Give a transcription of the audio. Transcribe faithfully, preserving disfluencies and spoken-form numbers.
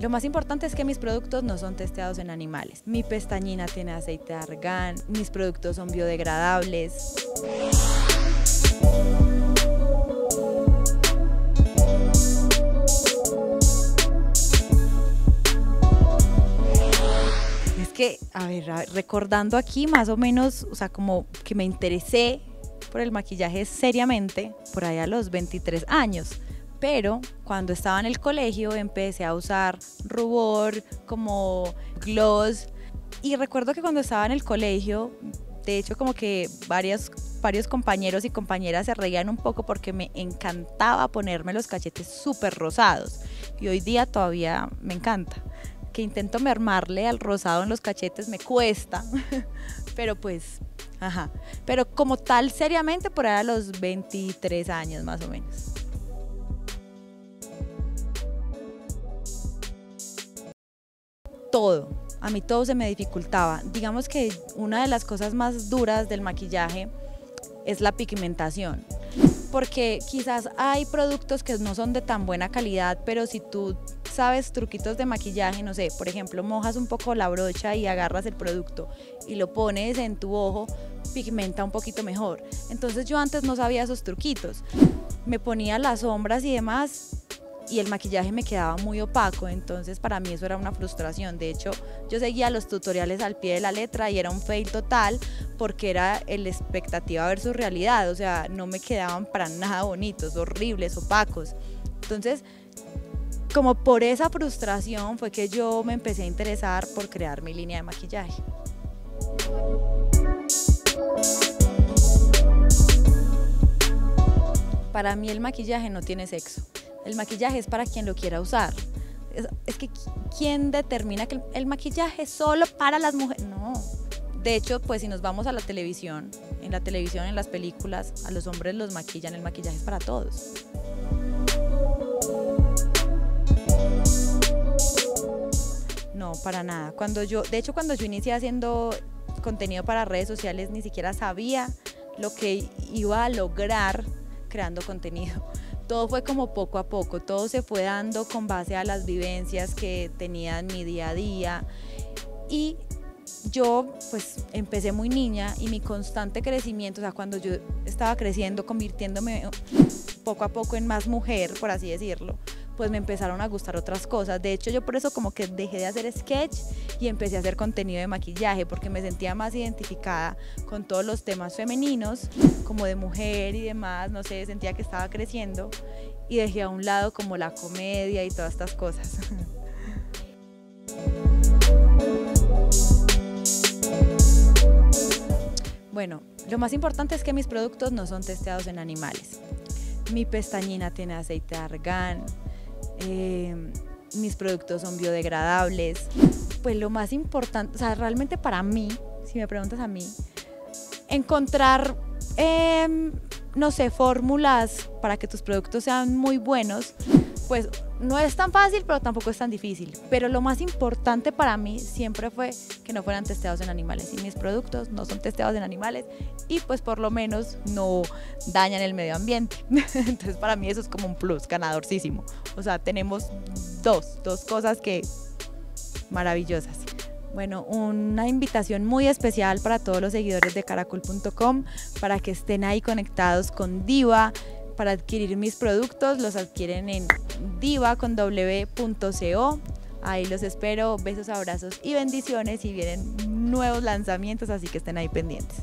Lo más importante es que mis productos no son testeados en animales. Mi pestañina tiene aceite de argán, mis productos son biodegradables. Es que, a ver, a ver, recordando aquí más o menos, o sea, como que me interesé por el maquillaje seriamente por allá a los veintitrés años. Pero cuando estaba en el colegio empecé a usar rubor, como gloss, y recuerdo que cuando estaba en el colegio, de hecho como que varias, varios compañeros y compañeras se reían un poco porque me encantaba ponerme los cachetes súper rosados, y hoy día todavía me encanta, que intento mermarle al rosado en los cachetes, me cuesta, pero pues, ajá, pero como tal seriamente por ahí a los veintitrés años más o menos. Todo, a mí todo se me dificultaba. Digamos que una de las cosas más duras del maquillaje es la pigmentación, porque quizás hay productos que no son de tan buena calidad, pero si tú sabes truquitos de maquillaje, no sé, por ejemplo, mojas un poco la brocha y agarras el producto y lo pones en tu ojo, pigmenta un poquito mejor. Entonces yo antes no sabía esos truquitos, me ponía las sombras y demás, y el maquillaje me quedaba muy opaco, entonces para mí eso era una frustración. De hecho, yo seguía los tutoriales al pie de la letra y era un fail total porque era la expectativa versus realidad, o sea, no me quedaban para nada bonitos, horribles, opacos. Entonces, como por esa frustración fue que yo me empecé a interesar por crear mi línea de maquillaje. Para mí el maquillaje no tiene sexo. El maquillaje es para quien lo quiera usar. Es, es que ¿quién determina que el, el maquillaje es solo para las mujeres? No. De hecho, pues si nos vamos a la televisión, en la televisión, en las películas, a los hombres los maquillan, el maquillaje es para todos. No, para nada. Cuando yo, de hecho, cuando yo inicié haciendo contenido para redes sociales, ni siquiera sabía lo que iba a lograr creando contenido. Todo fue como poco a poco, todo se fue dando con base a las vivencias que tenía en mi día a día, y yo pues empecé muy niña y mi constante crecimiento, o sea, cuando yo estaba creciendo, convirtiéndome poco a poco en más mujer, por así decirlo, pues me empezaron a gustar otras cosas. De hecho, yo por eso como que dejé de hacer sketch y empecé a hacer contenido de maquillaje, porque me sentía más identificada con todos los temas femeninos, como de mujer y demás, no sé, sentía que estaba creciendo y dejé a un lado como la comedia y todas estas cosas. Bueno, lo más importante es que mis productos no son testeados en animales. Mi pestañina tiene aceite de argán, eh, mis productos son biodegradables. Pues lo más importante, o sea, realmente para mí, si me preguntas a mí, encontrar Eh, no sé, fórmulas para que tus productos sean muy buenos, pues no es tan fácil, pero tampoco es tan difícil. Pero lo más importante para mí siempre fue que no fueran testeados en animales, y mis productos no son testeados en animales y pues por lo menos no dañan el medio ambiente. Entonces para mí eso es como un plus ganadorcísimo. O sea, tenemos dos, dos cosas que maravillosas. Bueno, una invitación muy especial para todos los seguidores de caracol punto com, para que estén ahí conectados con Diva, para adquirir mis productos, los adquieren en diva punto co. Ahí los espero, besos, abrazos y bendiciones, y vienen nuevos lanzamientos, así que estén ahí pendientes.